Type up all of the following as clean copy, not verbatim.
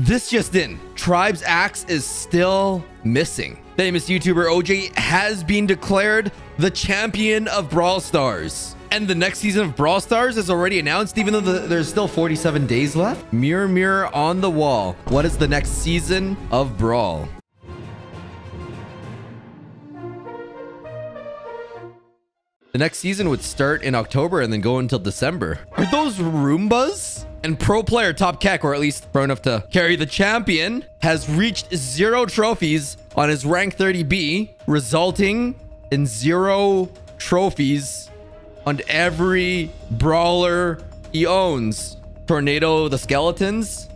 This just in. Tribe's Axe is still missing. Famous YouTuber OJ has been declared the champion of Brawl Stars. And the next season of Brawl Stars is already announced, even though there's still 47 days left. Mirror, mirror on the wall. What is the next season of Brawl? The next season would start in October and then go until December. Are those Roombas? And pro player Top Kek, or at least pro enough to carry the champion, has reached 0 trophies on his rank 30B, resulting in 0 trophies on every brawler he owns. Tornado the Skeletons.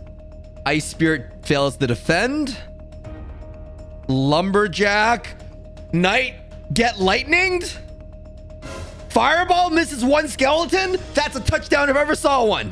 Ice Spirit fails to defend. Lumberjack. Knight get lightninged. Fireball misses 1 skeleton. That's a touchdown if I ever saw one.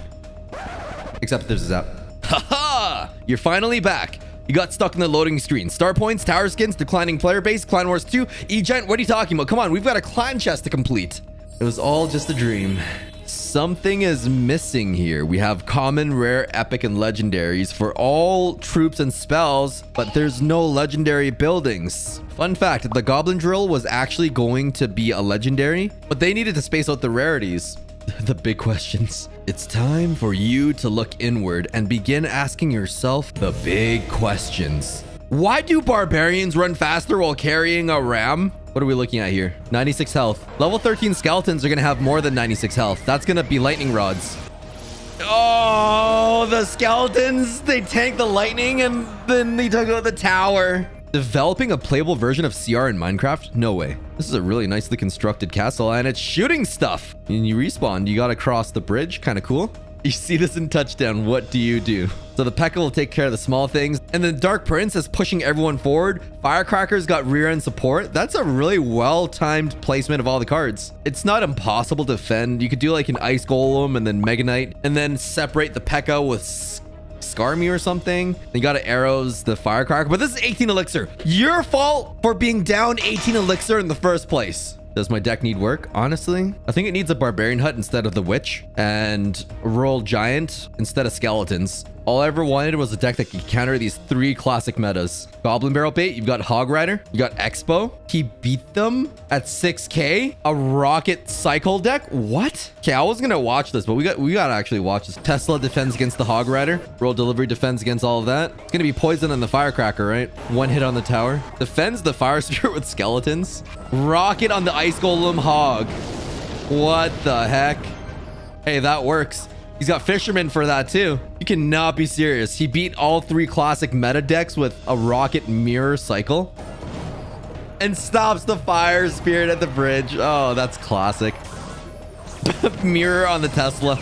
Except this is out. Haha! You're finally back. You got stuck in the loading screen. Star points, tower skins, declining player base, Clan Wars 2, E-Giant. What are you talking about? Come on, we've got a clan chest to complete. It was all just a dream. Something is missing here. We have common, rare, epic, and legendaries for all troops and spells, but there's no legendary buildings. Fun fact, the Goblin Drill was actually going to be a legendary, but they needed to space out the rarities. The big questions. It's time for you to look inward and begin asking yourself the big questions. Why do barbarians run faster while carrying a ram? What are we looking at here? 96 health. Level 13 skeletons are going to have more than 96 health. That's going to be lightning rods. Oh, the skeletons. They tank the lightning and then they took out the tower. Developing a playable version of CR in Minecraft? No way. This is a really nicely constructed castle and it's shooting stuff. And you respawn. You got to cross the bridge. Kind of cool. You see this in Touchdown. What do? So the P.E.K.K.A. will take care of the small things. And the Dark Prince is pushing everyone forward. Firecracker's got rear end support. That's a really well-timed placement of all the cards. It's not impossible to defend. You could do like an Ice Golem and then Mega Knight and then separate the P.E.K.K.A. with Scar me or something. They got to arrows the Firecracker, but this is 18 elixir. Your fault for being down 18 elixir in the first place. Does my deck need work? Honestly, I think it needs a Barbarian Hut instead of the Witch and Royal Giant instead of skeletons. All I ever wanted was a deck that could counter these 3 classic metas. Goblin Barrel bait. You've got Hog Rider. You got Expo. He beat them at 6K. A Rocket Cycle deck. What? Okay, I was gonna watch this, but we gotta actually watch this. Tesla defends against the Hog Rider. Royal Delivery defends against all of that. It's gonna be poison on the Firecracker, right? 1 hit on the tower. Defends the Fire Spirit with skeletons. Rocket on the Ice Golem Hog. What the heck? Hey, that works. He's got Fisherman for that too. You cannot be serious. He beat all 3 classic meta decks with a Rocket Mirror Cycle and stops the Fire Spirit at the bridge. Oh, that's classic. Mirror on the Tesla.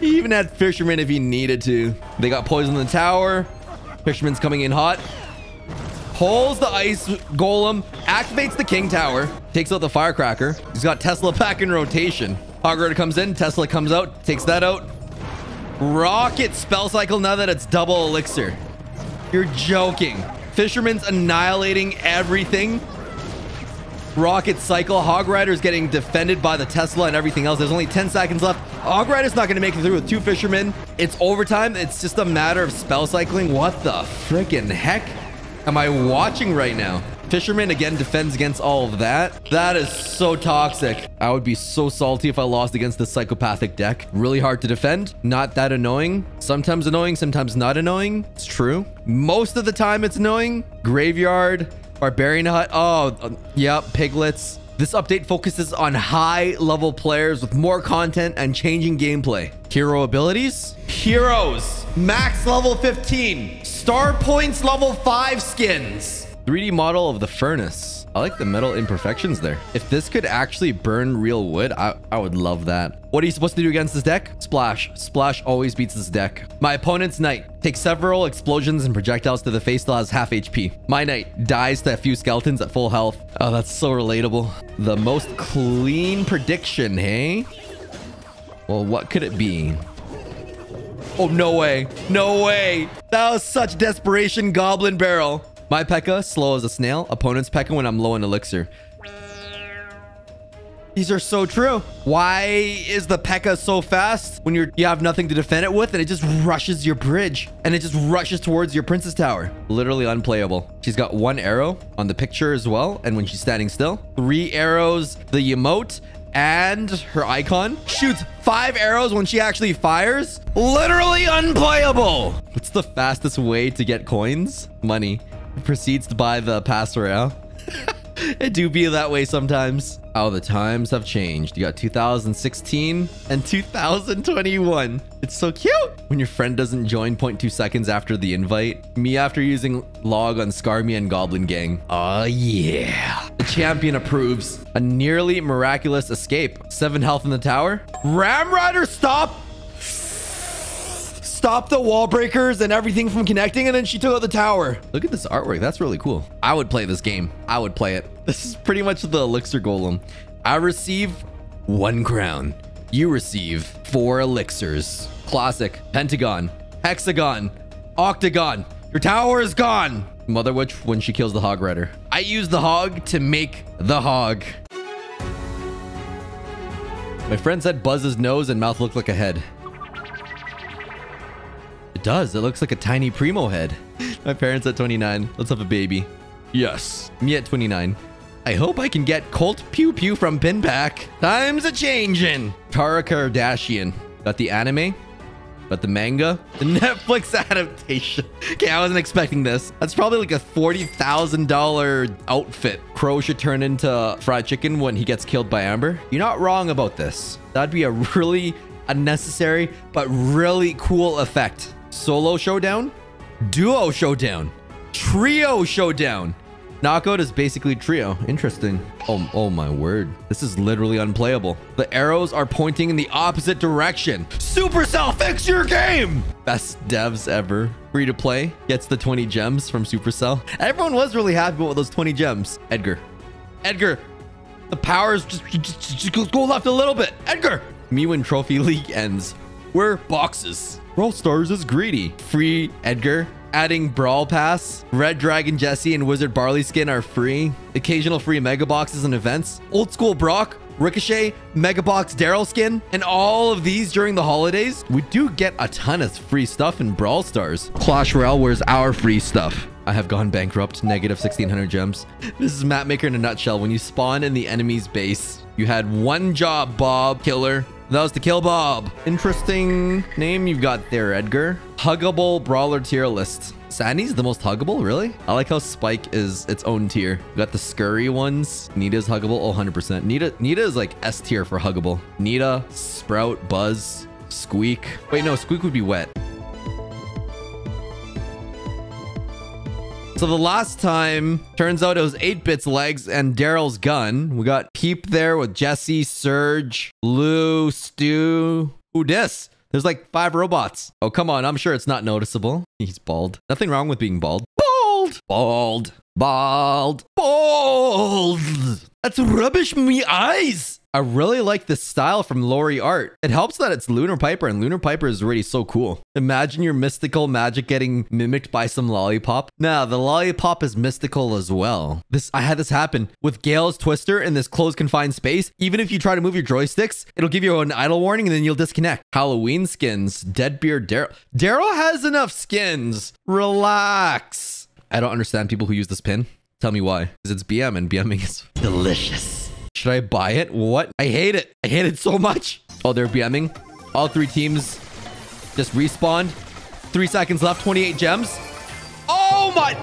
He even had Fisherman if he needed to. They got poison in the tower. Fisherman's coming in hot. Pulls the Ice Golem, activates the King Tower, takes out the Firecracker. He's got Tesla back in rotation. Hog Rider comes in, Tesla comes out, takes that out. Rocket spell cycle now that it's double elixir. You're joking. Fisherman's annihilating everything. Rocket cycle. Hog Rider's getting defended by the Tesla and everything else. There's only 10 seconds left. Hog Rider's not going to make it through with 2 fishermen. It's overtime. It's just a matter of spell cycling. What the freaking heck am I watching right now? Fisherman again defends against all of that. That is so toxic. I would be so salty if I lost against this psychopathic deck. Really hard to defend. Not that annoying. Sometimes annoying, sometimes not annoying. It's true. Most of the time it's annoying. Graveyard, Barbarian Hut. Oh, yep, piglets. This update focuses on high-level players with more content and changing gameplay. Hero abilities. Heroes. Max level 15. Star points level 5 skins. 3D model of the furnace. I like the metal imperfections there. If this could actually burn real wood, I would love that. What are you supposed to do against this deck? Splash. Splash always beats this deck. My opponent's knight takes several explosions and projectiles to the face, still has half HP. My knight dies to a few skeletons at full health. Oh, that's so relatable. The most clean prediction, hey? Well, what could it be? Oh, no way. No way. That was such desperation, Goblin Barrel. My P.E.K.K.A. slow as a snail. Opponent's P.E.K.K.A. when I'm low in elixir. These are so true. Why is the P.E.K.K.A. so fast when you have nothing to defend it with and it just rushes your bridge and it just rushes towards your Princess Tower? Literally unplayable. She's got one arrow on the picture as well. And when she's standing still, 3 arrows, the emote and her icon. Shoots 5 arrows when she actually fires. Literally unplayable. What's the fastest way to get coins? Money. Proceeds to buy the pass royale. It do be that way sometimes. Oh, the times have changed. You got 2016 and 2021. It's so cute. When your friend doesn't join 0.2 seconds after the invite. Me after using log on Scarmia and Goblin Gang. Oh, yeah. The champion approves. A nearly miraculous escape. 7 health in the tower. Ram Rider, stop. Stop the wall breakers and everything from connecting, and then she took out the tower. Look at this artwork. That's really cool. I would play this game. I would play it. This is pretty much the Elixir Golem. I receive 1 crown. You receive 4 elixirs. Classic. Pentagon. Hexagon. Octagon. Your tower is gone. Mother Witch when she kills the Hog Rider. I use the hog to make the hog. My friend said Buzz's nose and mouth looked like a head. Does it looks like a tiny primo head. My parents at 29. Let's have a baby. Yes, me at 29. I hope I can get Colt Pew Pew from Pinpack. Times a changing. Tara Kardashian got the anime, got the manga, the Netflix adaptation. Okay, I wasn't expecting this. That's probably like a $40,000 outfit. Crow should turn into fried chicken when he gets killed by Amber. You're not wrong about this. That'd be a really unnecessary but really cool effect. Solo showdown, duo showdown, trio showdown. Knockout is basically trio. Interesting. Oh my word. This is literally unplayable. The arrows are pointing in the opposite direction. Supercell, fix your game. Best devs ever. Free to play. Gets the 20 gems from Supercell. Everyone was really happy with those 20 gems. Edgar. Edgar. The powers just go left a little bit. Edgar. Me when Trophy League ends. We're boxes. Brawl Stars is greedy. Free Edgar. Adding Brawl Pass. Red Dragon Jesse and Wizard Barley Skin are free. Occasional free Mega Boxes and events. Old School Brock. Ricochet. Mega Box Daryl Skin. And all of these during the holidays. We do get a ton of free stuff in Brawl Stars. Clash Royale, where's our free stuff? I have gone bankrupt. Negative 1,600 gems. This is Mapmaker in a nutshell. When you spawn in the enemy's base, you had 1 job, Bob. Killer. That was to kill Bob. Interesting name you've got there, Edgar. Huggable brawler tier list. Sandy's the most huggable, really? I like how Spike is its own tier. We got the scurry ones. Nita's huggable. Oh, 100%. Nita is like S tier for huggable. Nita, Sprout, Buzz, Squeak. Wait, no, Squeak would be wet. So the last time, turns out it was 8-Bit's legs and Daryl's gun. We got Peep there with Jesse, Surge, Lou, Stu. Who dis? There's like 5 robots. Oh, come on. I'm sure it's not noticeable. He's bald. Nothing wrong with being bald. Bald. Bald. Bald. Bald. That's rubbish me eyes. I really like this style from Lori Art. It helps that it's Lunar Piper, and Lunar Piper is already so cool. Imagine your mystical magic getting mimicked by some lollipop. Nah, the lollipop is mystical as well. I had this happen with Gale's Twister in this closed confined space. Even if you try to move your joysticks, it'll give you an idle warning and then you'll disconnect. Halloween skins, Deadbeard Daryl. Daryl has enough skins. Relax. I don't understand people who use this pin. Tell me why. Because it's BM and BMing is delicious. Should I buy it? What? I hate it. I hate it so much. Oh, they're BMing. All 3 teams just respawned. 3 seconds left. 28 gems. Oh my.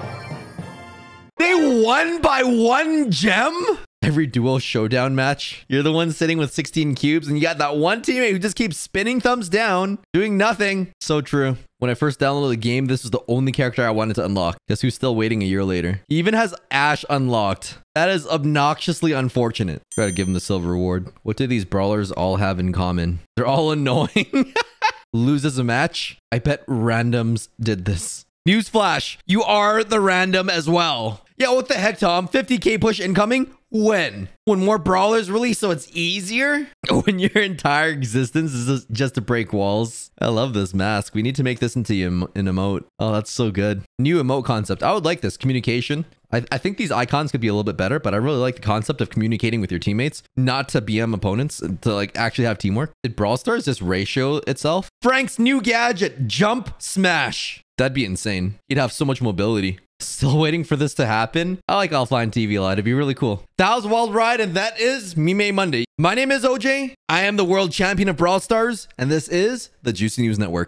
They won by 1 gem? Every duo showdown match, you're the one sitting with 16 cubes and you got that one teammate who just keeps spinning thumbs down, doing nothing. So true. When I first downloaded the game, this was the only character I wanted to unlock. Guess who's still waiting a year later? He even has Ash unlocked. That is obnoxiously unfortunate. Try to give him the silver reward. What do these brawlers all have in common? They're all annoying. Loses a match? I bet randoms did this. Newsflash, you are the random as well. Yeah, what the heck, Tom? 50K push incoming? When? When more brawlers release so it's easier? When your entire existence is just to break walls? I love this mask. We need to make this into an emote. Oh, that's so good. New emote concept. I would like this. Communication. I think these icons could be a little bit better, but I really like the concept of communicating with your teammates, not to BM opponents, to like actually have teamwork. Did Brawl Stars just ratio itself? Frank's new gadget, jump smash. That'd be insane. He'd have so much mobility. Still waiting for this to happen. I like offline TV a lot. It'd be really cool. That was Wild Ride, and that is Meme Monday. My name is OJ. I am the world champion of Brawl Stars, and this is the Juicy News Network.